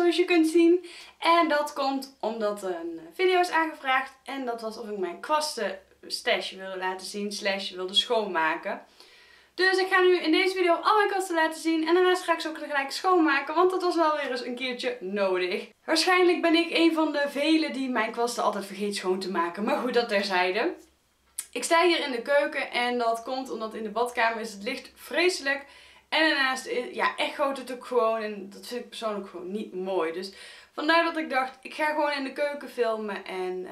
zoals je kunt zien. En dat komt omdat een video is aangevraagd. En dat was of ik mijn kwasten stash wilde laten zien. Slash wilde schoonmaken. Dus ik ga nu in deze video al mijn kwasten laten zien. En daarnaast ga ik ze ook tegelijk schoonmaken. Want dat was wel weer eens een keertje nodig. Waarschijnlijk ben ik een van de velen die mijn kwasten altijd vergeet schoon te maken. Maar goed, dat terzijde. Ik sta hier in de keuken en dat komt omdat in de badkamer is het licht vreselijk. En daarnaast, ja, echoot het ook gewoon. En dat vind ik persoonlijk gewoon niet mooi. Dus vandaar dat ik dacht, ik ga gewoon in de keuken filmen en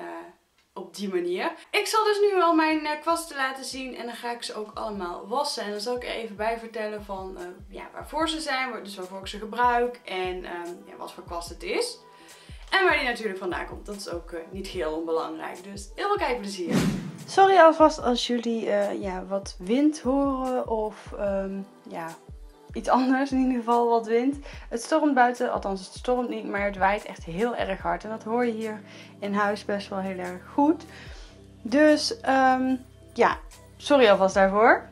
op die manier. Ik zal dus nu al mijn kwasten laten zien en dan ga ik ze ook allemaal wassen. En dan zal ik er even bij vertellen van ja, waarvoor ze zijn, dus waarvoor ik ze gebruik en ja, wat voor kwast het is. En waar die natuurlijk vandaan komt, dat is ook niet heel onbelangrijk. Dus heel veel kijkplezier. Sorry alvast als jullie ja, wat wind horen of ja, iets anders, in ieder geval wat wind. Het stormt buiten, althans het stormt niet, maar het waait echt heel erg hard. En dat hoor je hier in huis best wel heel erg goed. Dus ja, sorry alvast daarvoor.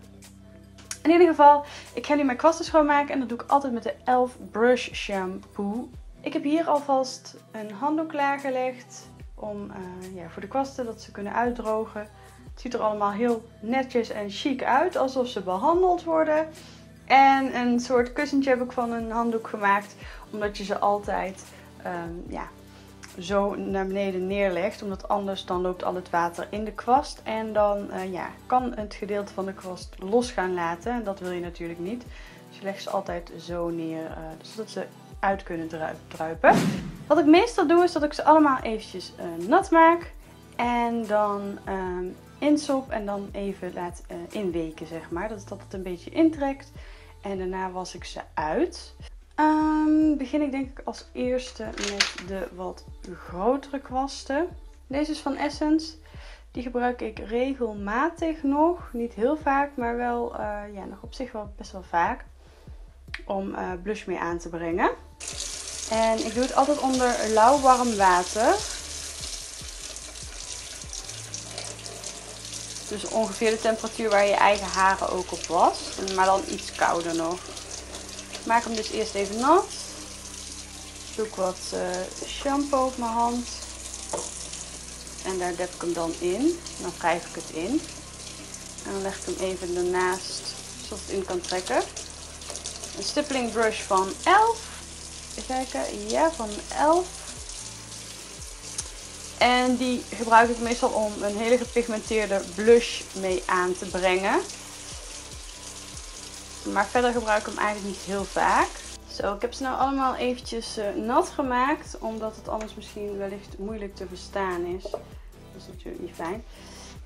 In ieder geval, ik ga nu mijn kwasten schoonmaken en dat doe ik altijd met de e.l.f. Brush Shampoo. Ik heb hier alvast een handdoek klaargelegd om, ja, voor de kwasten, dat ze kunnen uitdrogen. Het ziet er allemaal heel netjes en chic uit, alsof ze behandeld worden. En een soort kussentje heb ik van een handdoek gemaakt, omdat je ze altijd ja, zo naar beneden neerlegt. Omdat anders dan loopt al het water in de kwast en dan ja, kan het gedeelte van de kwast los gaan laten. En dat wil je natuurlijk niet. Dus je legt ze altijd zo neer, zodat ze uit kunnen druipen. Wat ik meestal doe is dat ik ze allemaal eventjes nat maak en dan insop en dan even laat inweken, zeg maar. Dat het een beetje intrekt en daarna was ik ze uit. Begin ik denk ik als eerste met de wat grotere kwasten. Deze is van Essence. Die gebruik ik regelmatig nog. Niet heel vaak, maar wel ja, nog op zich wel best wel vaak. Om blush mee aan te brengen. En ik doe het altijd onder lauw warm water. Dus ongeveer de temperatuur waar je eigen haren ook op was. Maar dan iets kouder nog. Ik maak hem dus eerst even nat. Ik doe wat shampoo op mijn hand. En daar dep ik hem dan in. Dan wrijf ik het in. En dan leg ik hem even ernaast zodat het in kan trekken. Een stippeling brush van e.l.f. Even kijken, ja, van e.l.f. En die gebruik ik meestal om een hele gepigmenteerde blush mee aan te brengen. Maar verder gebruik ik hem eigenlijk niet heel vaak. Zo, ik heb ze nou allemaal eventjes nat gemaakt. Omdat het anders misschien wellicht moeilijk te verstaan is. Dat is natuurlijk niet fijn.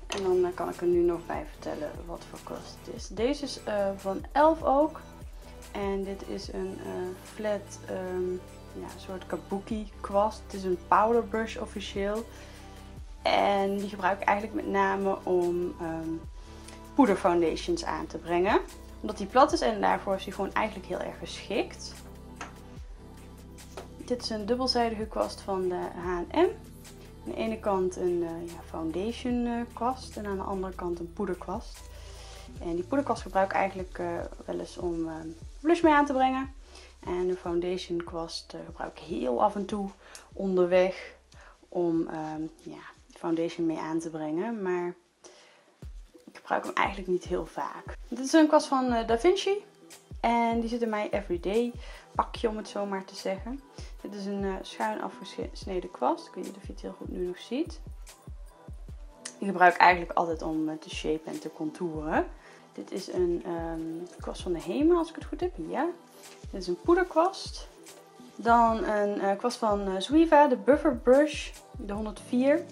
En dan kan ik er nu nog bij vertellen wat voor kwast het is. Deze is van e.l.f. ook. En dit is een flat, ja, soort kabuki kwast. Het is een powder brush officieel. En die gebruik ik eigenlijk met name om poederfoundations aan te brengen. Omdat die plat is en daarvoor is die gewoon eigenlijk heel erg geschikt. Dit is een dubbelzijdige kwast van de H&M. Aan de ene kant een ja, foundation kwast en aan de andere kant een poederkwast. En die poederkwast gebruik ik eigenlijk wel eens om blush mee aan te brengen. En de foundation kwast gebruik ik heel af en toe onderweg om ja, foundation mee aan te brengen. Maar ik gebruik hem eigenlijk niet heel vaak. Dit is een kwast van Da Vinci. En die zit in mijn everyday pakje, om het zo maar te zeggen. Dit is een schuin afgesneden kwast. Ik weet niet of je het heel goed nu nog ziet. Die gebruik ik eigenlijk altijd om te shapen en te contouren. Dit is een kwast van de Hema, als ik het goed heb. Ja. Dit is een poederkwast. Dan een kwast van Zoeva, de Buffer Brush, de 104.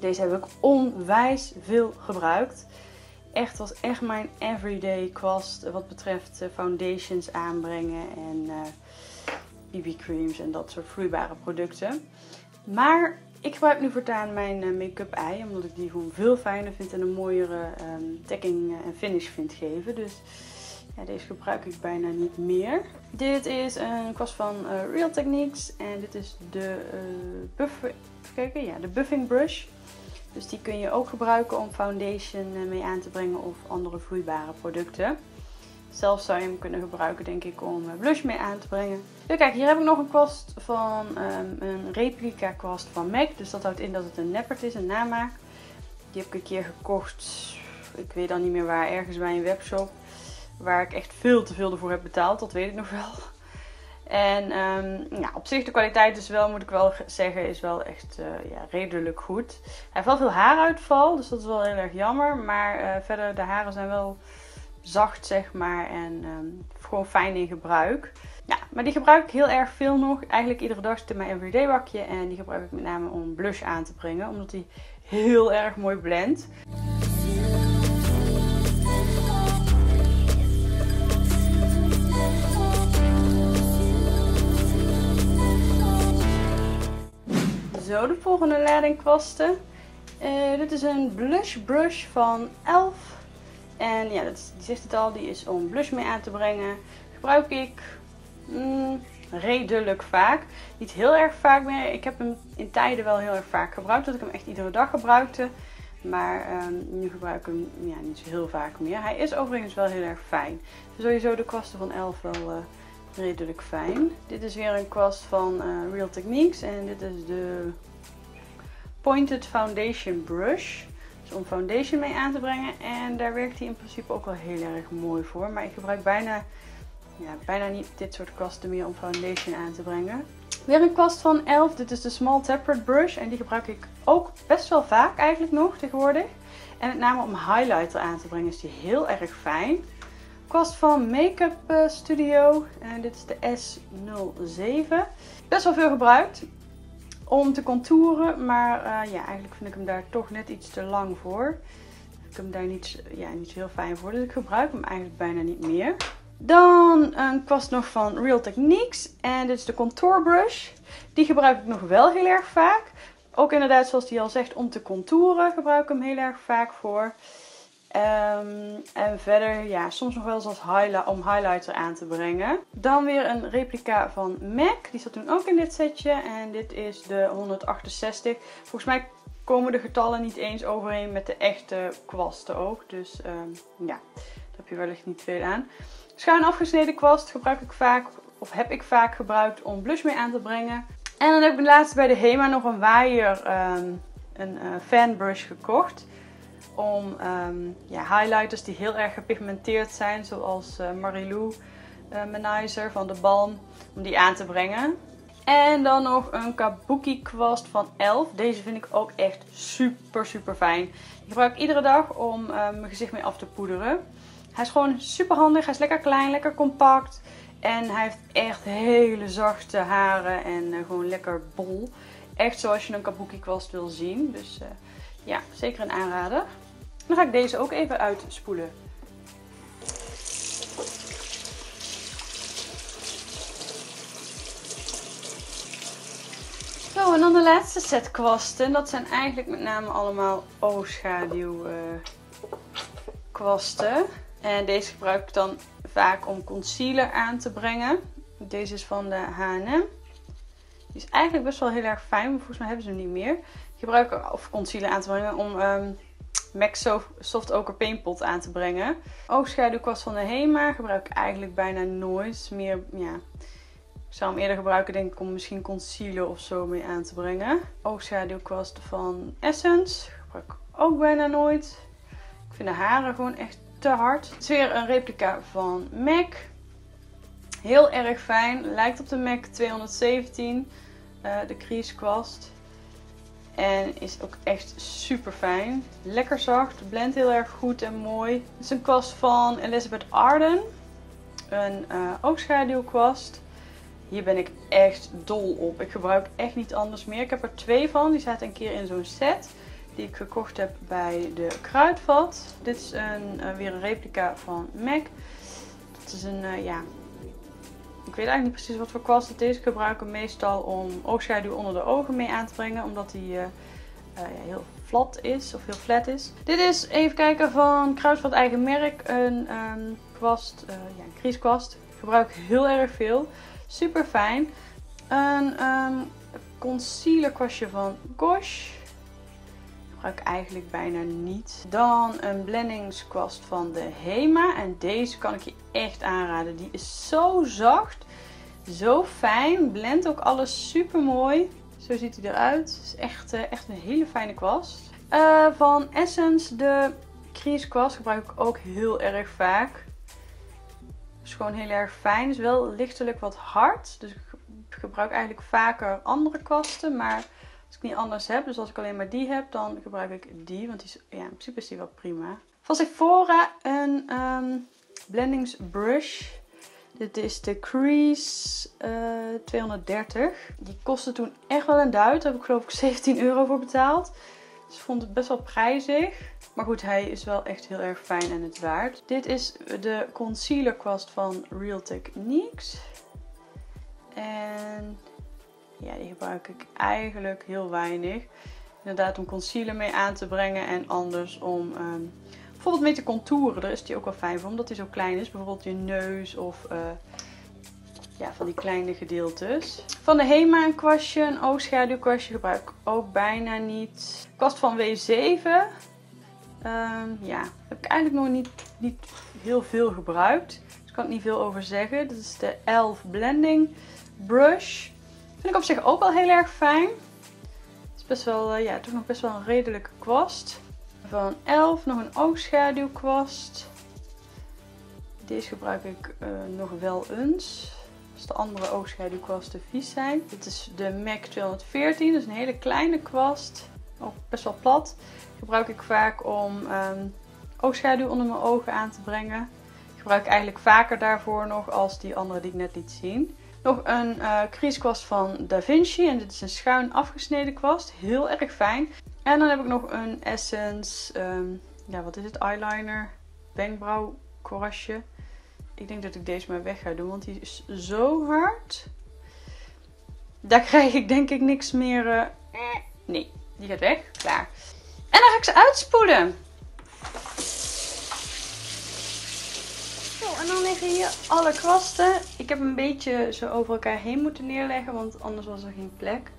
Deze heb ik onwijs veel gebruikt. Echt, was echt mijn everyday kwast wat betreft foundations aanbrengen en BB-creams en dat soort vloeibare producten. Maar ik gebruik nu voortaan mijn make-up eye, omdat ik die gewoon veel fijner vind en een mooiere dekking en finish vind geven. Dus ja, deze gebruik ik bijna niet meer. Dit is een kwast van Real Techniques en dit is de, de buffing brush. Dus die kun je ook gebruiken om foundation mee aan te brengen of andere vloeibare producten. Zelfs zou je hem kunnen gebruiken, denk ik, om blush mee aan te brengen. Zo, kijk, hier heb ik nog een kwast van een replica kwast van MAC. Dus dat houdt in dat het een neppert is, een namaak. Die heb ik een keer gekocht. Ik weet dan niet meer waar, ergens bij een webshop. Waar ik echt veel te veel ervoor heb betaald, dat weet ik nog wel. En ja, op zich de kwaliteit is wel, moet ik wel zeggen, is wel echt ja, redelijk goed. Hij heeft wel veel haaruitval, dus dat is wel heel erg jammer. Maar verder, de haren zijn wel zacht, zeg maar. En gewoon fijn in gebruik. Ja, maar die gebruik ik heel erg veel nog. Eigenlijk iedere dag zit in mijn everyday bakje. En die gebruik ik met name om blush aan te brengen. Omdat die heel erg mooi blendt. Zo, de volgende lading kwasten. Dit is een blush brush van e.l.f. En ja, dat, die zegt het al, die is om blush mee aan te brengen. Gebruik ik redelijk vaak. Niet heel erg vaak meer. Ik heb hem in tijden wel heel erg vaak gebruikt. Dat ik hem echt iedere dag gebruikte. Maar nu gebruik ik hem ja, niet zo heel vaak meer. Hij is overigens wel heel erg fijn. Dus sowieso de kwasten van e.l.f. wel... redelijk fijn. Dit is weer een kwast van Real Techniques en dit is de Pointed Foundation Brush. Dus om foundation mee aan te brengen en daar werkt hij in principe ook wel heel erg mooi voor. Maar ik gebruik bijna niet dit soort kwasten meer om foundation aan te brengen. Weer een kwast van e.l.f. Dit is de Small Tapered Brush en die gebruik ik ook best wel vaak eigenlijk nog tegenwoordig. En met name om highlighter aan te brengen is die heel erg fijn. Kwast van Makeup Studio en dit is de S07. Best wel veel gebruikt om te contouren, maar ja, eigenlijk vind ik hem daar toch net iets te lang voor. Ik heb hem daar niet, ja, niet heel fijn voor, dus ik gebruik hem eigenlijk bijna niet meer. Dan een kwast nog van Real Techniques en dit is de Contour Brush. Die gebruik ik nog wel heel erg vaak. Ook inderdaad, zoals die al zegt, om te contouren gebruik ik hem heel erg vaak voor. En verder, ja, soms nog wel eens als highlighter aan te brengen. Dan weer een replica van MAC. Die zat toen ook in dit setje. En dit is de 168. Volgens mij komen de getallen niet eens overeen met de echte kwasten ook. Dus ja, daar heb je wellicht niet veel aan. Schuin afgesneden kwast gebruik ik vaak, of heb ik vaak gebruikt om blush mee aan te brengen. En dan heb ik laatst bij de Hema nog een waaier, een fanbrush gekocht. Om ja, highlighters die heel erg gepigmenteerd zijn, zoals Marilou Manizer van de Balm, om die aan te brengen. En dan nog een kabuki kwast van e.l.f. Deze vind ik ook echt super fijn. Die gebruik ik iedere dag om mijn gezicht mee af te poederen. Hij is gewoon super handig, hij is lekker klein, lekker compact. En hij heeft echt hele zachte haren en gewoon lekker bol. Echt zoals je een kabuki kwast wil zien. Dus ja, zeker een aanrader. Dan ga ik deze ook even uitspoelen. Zo, en dan de laatste set kwasten. Dat zijn eigenlijk met name allemaal oogschaduw kwasten. En deze gebruik ik dan vaak om concealer aan te brengen. Deze is van de H&M. Die is eigenlijk best wel heel erg fijn, maar volgens mij hebben ze hem niet meer. Gebruiken of concealer aan te brengen om MAC Soft Ochre Paint Pot aan te brengen. Oogschaduwkwast van de Hema gebruik ik eigenlijk bijna nooit meer. Ja, ik zou hem eerder gebruiken, denk ik, om misschien concealer of zo mee aan te brengen. Oogschaduwkwast van Essence gebruik ik ook bijna nooit. Ik vind de haren gewoon echt te hard. Het is weer een replica van MAC. Heel erg fijn. Lijkt op de MAC 217, de crease kwast. En is ook echt super fijn. Lekker zacht, blendt heel erg goed en mooi. Dit is een kwast van Elizabeth Arden. Een oogschaduwkwast. Hier ben ik echt dol op. Ik gebruik echt niet anders meer. Ik heb er twee van. Die zaten een keer in zo'n set. Die ik gekocht heb bij de Kruidvat. Dit is weer een replica van MAC. Dat is een, ja... Ik weet eigenlijk niet precies wat voor kwast het is. Ik gebruik hem meestal om oogschaduw onder de ogen mee aan te brengen. Omdat hij heel flat is. Of heel flat is. Dit is, even kijken, van Kruidvat eigen merk. Een kwast, ja, een krieskwast. Ik gebruik heel erg veel. Super fijn. Een concealer kwastje van GOSH. gebruik ik eigenlijk bijna niet. Dan een blendingskwast van de Hema. En deze kan ik je echt aanraden. Die is zo zacht. Zo fijn. Blendt ook alles super mooi. Zo ziet hij eruit. Het is echt een hele fijne kwast. Van Essence de crease kwast gebruik ik ook heel erg vaak. Is gewoon heel erg fijn. Is wel lichtelijk wat hard. Dus ik gebruik eigenlijk vaker andere kwasten. Maar als ik niet anders heb, dus als ik alleen maar die heb, dan gebruik ik die. Want die is, ja, in principe is die wel prima. Van Sephora een blendingsbrush. Dit is de Crease 230. Die kostte toen echt wel een duit. Daar heb ik geloof ik €17 voor betaald. Dus ik vond het best wel prijzig. Maar goed, hij is wel echt heel erg fijn en het waard. Dit is de concealer kwast van Real Techniques. En ja, die gebruik ik eigenlijk heel weinig. Inderdaad om concealer mee aan te brengen en anders om bijvoorbeeld mee te contouren. Daar is die ook wel fijn voor, omdat die zo klein is. Bijvoorbeeld je neus of ja, van die kleine gedeeltes. Van de Hema een kwastje, een oogschaduwkwastje gebruik ik ook bijna niet. Kwast van W7. Ja, heb ik eigenlijk nog niet heel veel gebruikt. Dus ik kan er niet veel over zeggen. Dit is de e.l.f. Blending Brush. Vind ik op zich ook wel heel erg fijn. Het is best wel, ja, toch nog best wel een redelijke kwast. Van e.l.f. nog een oogschaduwkwast. Deze gebruik ik nog wel eens. Als de andere oogschaduwkwasten vies zijn. Dit is de MAC 214. Dus een hele kleine kwast. Ook best wel plat. Gebruik ik vaak om oogschaduw onder mijn ogen aan te brengen. Gebruik ik eigenlijk vaker daarvoor nog als die andere die ik net liet zien. Nog een crease kwast van Da Vinci. En dit is een schuin afgesneden kwast. Heel erg fijn. En dan heb ik nog een Essence. Ja, wat is het? Eyeliner. Wenkbrauwkorasje. Ik denk dat ik deze maar weg ga doen. Want die is zo hard. Daar krijg ik denk ik niks meer. Nee, die gaat weg. Klaar. En dan ga ik ze uitspoelen. Zo, en dan liggen hier alle kwasten. Ik heb een beetje ze over elkaar heen moeten neerleggen. Want anders was er geen plek.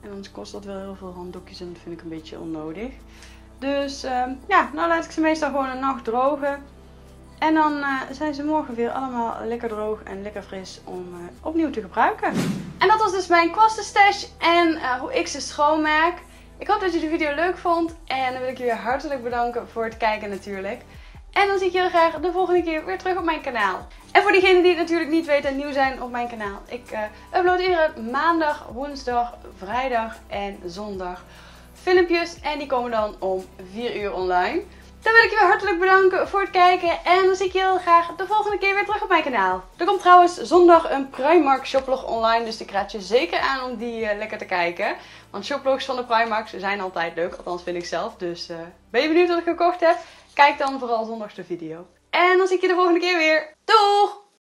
En anders kost dat wel heel veel handdoekjes. En dat vind ik een beetje onnodig. Dus ja, nou laat ik ze meestal gewoon een nacht drogen. En dan zijn ze morgen weer allemaal lekker droog en lekker fris om opnieuw te gebruiken. En dat was dus mijn kwastenstash en hoe ik ze schoonmaak. Ik hoop dat je de video leuk vond. En dan wil ik jullie hartelijk bedanken voor het kijken natuurlijk. En dan zie ik jullie graag de volgende keer weer terug op mijn kanaal. En voor diegenen die het natuurlijk niet weten en nieuw zijn op mijn kanaal. Ik upload iedere maandag, woensdag, vrijdag en zondag filmpjes. En die komen dan om 4 uur online. Dan wil ik je weer hartelijk bedanken voor het kijken. En dan zie ik je heel graag de volgende keer weer terug op mijn kanaal. Er komt trouwens zondag een Primark shoplog online. Dus ik raad je zeker aan om die lekker te kijken. Want shoplogs van de Primark zijn altijd leuk. Althans vind ik zelf. Dus ben je benieuwd wat ik gekocht heb? Kijk dan vooral zondag de video. En dan zie ik je de volgende keer weer. Doeg!